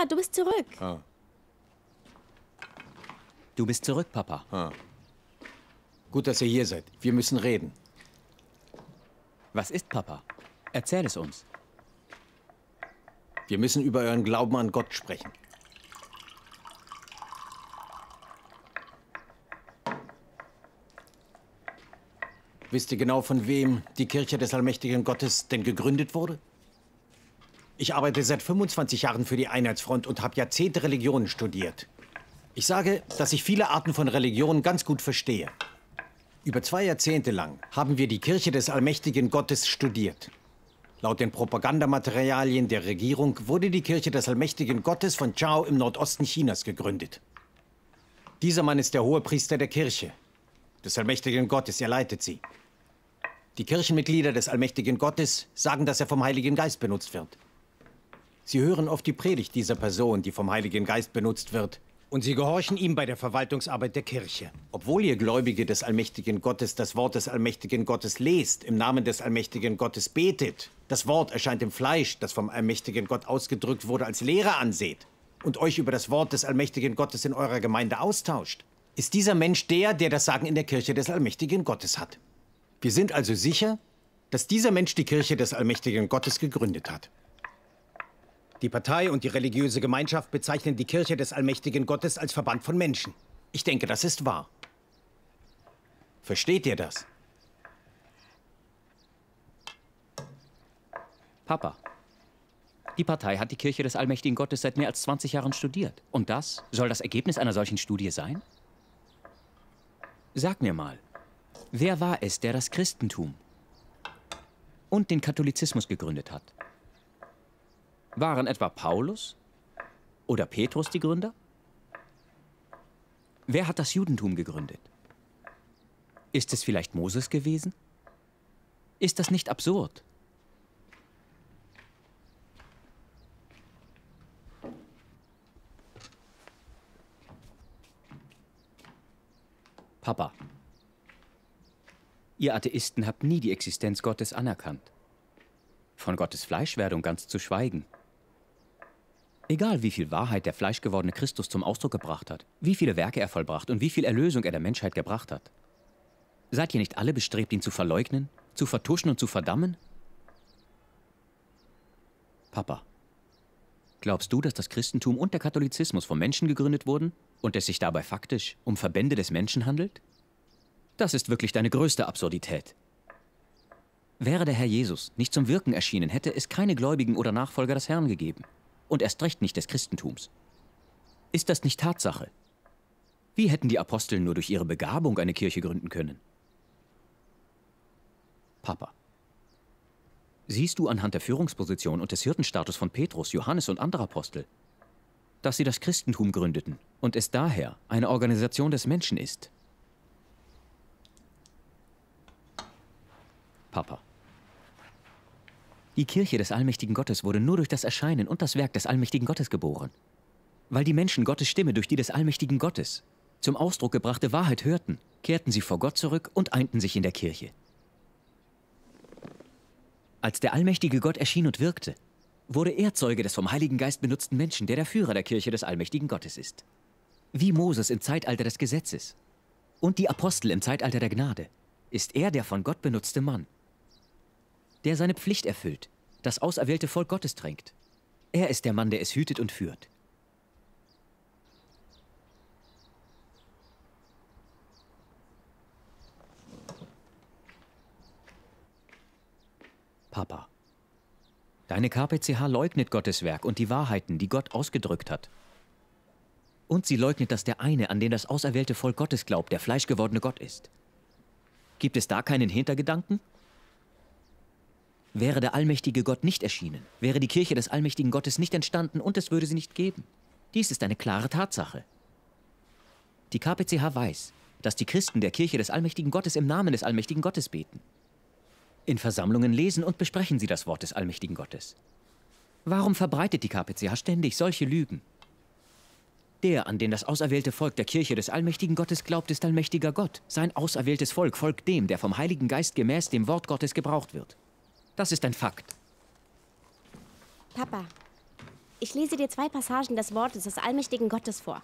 Papa, du bist zurück. Ah. Du bist zurück, Papa. Ah. Gut, dass ihr hier seid. Wir müssen reden. Was ist, Papa? Erzähl es uns. Wir müssen über euren Glauben an Gott sprechen. Wisst ihr genau, von wem die Kirche des allmächtigen Gottes denn gegründet wurde? Ich arbeite seit 25 Jahren für die Einheitsfront und habe Jahrzehnte Religionen studiert. Ich sage, dass ich viele Arten von Religionen ganz gut verstehe. Über 2 Jahrzehnte lang haben wir die Kirche des allmächtigen Gottes studiert. Laut den Propagandamaterialien der Regierung wurde die Kirche des allmächtigen Gottes von Chao im Nordosten Chinas gegründet. Dieser Mann ist der Hohepriester der Kirche des allmächtigen Gottes. Er leitet sie. Die Kirchenmitglieder des allmächtigen Gottes sagen, dass er vom Heiligen Geist benutzt wird. Sie hören oft die Predigt dieser Person, die vom Heiligen Geist benutzt wird, und sie gehorchen ihm bei der Verwaltungsarbeit der Kirche. Obwohl ihr Gläubige des allmächtigen Gottes das Wort des allmächtigen Gottes lest, im Namen des allmächtigen Gottes betet, das Wort erscheint im Fleisch, das vom allmächtigen Gott ausgedrückt wurde, als Lehre anseht und euch über das Wort des allmächtigen Gottes in eurer Gemeinde austauscht, ist dieser Mensch der, der das Sagen in der Kirche des allmächtigen Gottes hat. Wir sind also sicher, dass dieser Mensch die Kirche des allmächtigen Gottes gegründet hat. Die Partei und die religiöse Gemeinschaft bezeichnen die Kirche des allmächtigen Gottes als Verband von Menschen. Ich denke, das ist wahr. Versteht ihr das? Papa, die Partei hat die Kirche des allmächtigen Gottes seit mehr als 20 Jahren studiert. Und das soll das Ergebnis einer solchen Studie sein? Sag mir mal, wer war es, der das Christentum und den Katholizismus gegründet hat? Waren etwa Paulus oder Petrus die Gründer? Wer hat das Judentum gegründet? Ist es vielleicht Moses gewesen? Ist das nicht absurd? Papa, ihr Atheisten habt nie die Existenz Gottes anerkannt. Von Gottes Fleischwerdung ganz zu schweigen. Egal, wie viel Wahrheit der fleischgewordene Christus zum Ausdruck gebracht hat, wie viele Werke er vollbracht und wie viel Erlösung er der Menschheit gebracht hat. Seid ihr nicht alle bestrebt, ihn zu verleugnen, zu vertuschen und zu verdammen? Papa, glaubst du, dass das Christentum und der Katholizismus von Menschen gegründet wurden und es sich dabei faktisch um Verbände des Menschen handelt? Das ist wirklich deine größte Absurdität. Wäre der Herr Jesus nicht zum Wirken erschienen, hätte es keine Gläubigen oder Nachfolger des Herrn gegeben. Und erst recht nicht des Christentums. Ist das nicht Tatsache? Wie hätten die Apostel nur durch ihre Begabung eine Kirche gründen können? Papa, siehst du anhand der Führungsposition und des Hirtenstatus von Petrus, Johannes und anderer Apostel, dass sie das Christentum gründeten und es daher eine Organisation des Menschen ist? Papa, die Kirche des allmächtigen Gottes wurde nur durch das Erscheinen und das Werk des allmächtigen Gottes geboren. Weil die Menschen Gottes Stimme durch die des allmächtigen Gottes zum Ausdruck gebrachte Wahrheit hörten, kehrten sie vor Gott zurück und einten sich in der Kirche. Als der allmächtige Gott erschien und wirkte, wurde er Zeuge des vom Heiligen Geist benutzten Menschen, der Führer der Kirche des allmächtigen Gottes ist. Wie Moses im Zeitalter des Gesetzes und die Apostel im Zeitalter der Gnade, ist er der von Gott benutzte Mann, der seine Pflicht erfüllt, das auserwählte Volk Gottes drängt. Er ist der Mann, der es hütet und führt. Papa, deine KPCH leugnet Gottes Werk und die Wahrheiten, die Gott ausgedrückt hat. Und sie leugnet, dass der eine, an den das auserwählte Volk Gottes glaubt, der fleischgewordene Gott ist. Gibt es da keinen Hintergedanken? Wäre der allmächtige Gott nicht erschienen, wäre die Kirche des allmächtigen Gottes nicht entstanden und es würde sie nicht geben. Dies ist eine klare Tatsache. Die KPCH weiß, dass die Christen der Kirche des allmächtigen Gottes im Namen des allmächtigen Gottes beten. In Versammlungen lesen und besprechen sie das Wort des allmächtigen Gottes. Warum verbreitet die KPCH ständig solche Lügen? Der, an den das auserwählte Volk der Kirche des allmächtigen Gottes glaubt, ist allmächtiger Gott. Sein auserwähltes Volk folgt dem, der vom Heiligen Geist gemäß dem Wort Gottes gebraucht wird. Das ist ein Fakt. Papa, Ich lese dir 2 Passagen des Wortes des allmächtigen Gottes vor.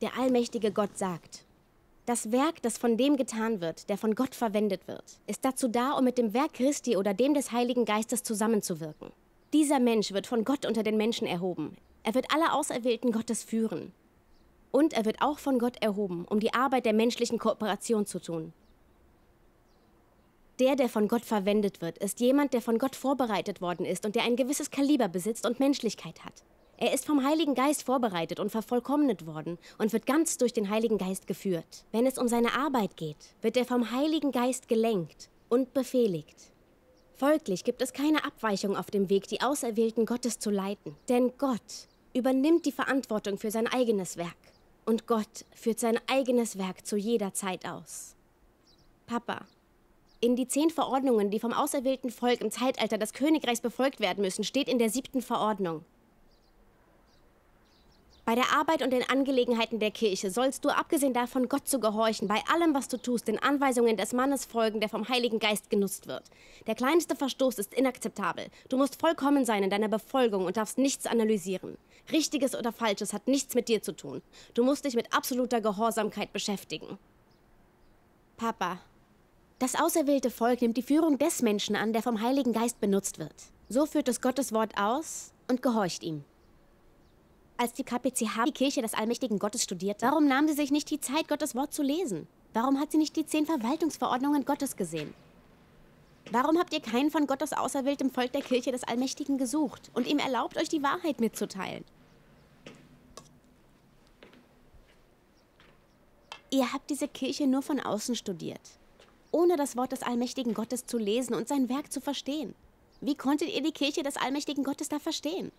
Der allmächtige Gott sagt: Das Werk, das von dem getan wird, der von Gott verwendet wird, ist dazu da, um mit dem Werk Christi oder dem des Heiligen Geistes zusammenzuwirken. Dieser Mensch wird von Gott unter den Menschen erhoben. Er wird alle Auserwählten Gottes führen. Und er wird auch von Gott erhoben, um die Arbeit der menschlichen Kooperation zu tun. Der von Gott verwendet wird, ist jemand, der von Gott vorbereitet worden ist und der ein gewisses Kaliber besitzt und Menschlichkeit hat. Er ist vom Heiligen Geist vorbereitet und vervollkommnet worden und wird ganz durch den Heiligen Geist geführt. Wenn es um seine Arbeit geht, wird er vom Heiligen Geist gelenkt und befehligt. Folglich gibt es keine Abweichung auf dem Weg, die Auserwählten Gottes zu leiten. Denn Gott übernimmt die Verantwortung für sein eigenes Werk. Und Gott führt sein eigenes Werk zu jeder Zeit aus. Papa, in die 10 Verordnungen, die vom auserwählten Volk im Zeitalter des Königreichs befolgt werden müssen, steht in der 7. Verordnung: Bei der Arbeit und den Angelegenheiten der Kirche sollst du, abgesehen davon, Gott zu gehorchen, bei allem, was du tust, den Anweisungen des Mannes folgen, der vom Heiligen Geist genutzt wird. Der kleinste Verstoß ist inakzeptabel. Du musst vollkommen sein in deiner Befolgung und darfst nichts analysieren. Richtiges oder Falsches hat nichts mit dir zu tun. Du musst dich mit absoluter Gehorsamkeit beschäftigen. Papa, das auserwählte Volk nimmt die Führung des Menschen an, der vom Heiligen Geist benutzt wird. So führt es Gottes Wort aus und gehorcht ihm. Als die KPCH die Kirche des allmächtigen Gottes studierte, warum nahm sie sich nicht die Zeit, Gottes Wort zu lesen? Warum hat sie nicht die 10 Verwaltungsverordnungen Gottes gesehen? Warum habt ihr keinen von Gottes auserwähltem Volk der Kirche des Allmächtigen gesucht und ihm erlaubt, euch die Wahrheit mitzuteilen? Ihr habt diese Kirche nur von außen studiert, ohne das Wort des allmächtigen Gottes zu lesen und sein Werk zu verstehen. Wie konntet ihr die Kirche des allmächtigen Gottes da verstehen?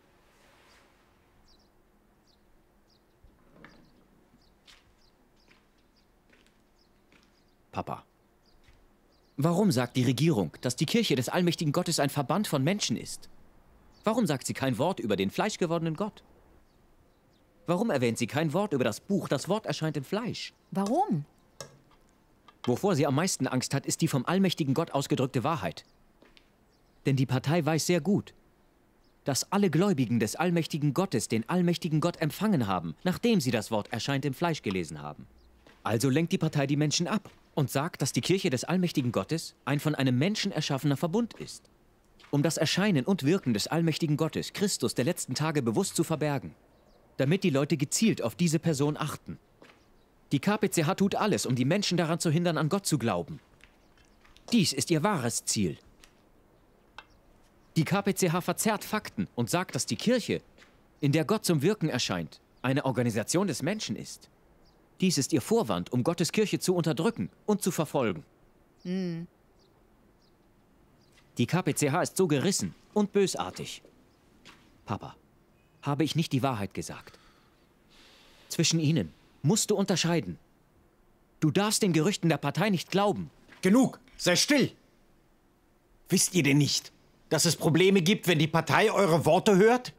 Papa, warum sagt die Regierung, dass die Kirche des allmächtigen Gottes ein Verband von Menschen ist? Warum sagt sie kein Wort über den fleischgewordenen Gott? Warum erwähnt sie kein Wort über das Buch, das Wort erscheint im Fleisch? Warum? Wovor sie am meisten Angst hat, ist die vom allmächtigen Gott ausgedrückte Wahrheit. Denn die Partei weiß sehr gut, dass alle Gläubigen des allmächtigen Gottes den allmächtigen Gott empfangen haben, nachdem sie das Wort erscheint im Fleisch gelesen haben. Also lenkt die Partei die Menschen ab und sagt, dass die Kirche des allmächtigen Gottes ein von einem Menschen erschaffener Verbund ist, um das Erscheinen und Wirken des allmächtigen Gottes, Christus der letzten Tage, bewusst zu verbergen, damit die Leute gezielt auf diese Person achten. Die KPCH tut alles, um die Menschen daran zu hindern, an Gott zu glauben. Dies ist ihr wahres Ziel. Die KPCH verzerrt Fakten und sagt, dass die Kirche, in der Gott zum Wirken erscheint, eine Organisation des Menschen ist. Dies ist ihr Vorwand, um Gottes Kirche zu unterdrücken und zu verfolgen. Die KPCH ist so gerissen und bösartig. Papa, habe ich nicht die Wahrheit gesagt? Zwischen ihnen musst du unterscheiden. Du darfst den Gerüchten der Partei nicht glauben. Genug! Sei still! Wisst ihr denn nicht, dass es Probleme gibt, wenn die Partei eure Worte hört?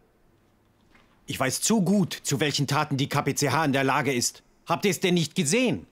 Ich weiß zu gut, zu welchen Taten die KPCH in der Lage ist. Habt ihr es denn nicht gesehen?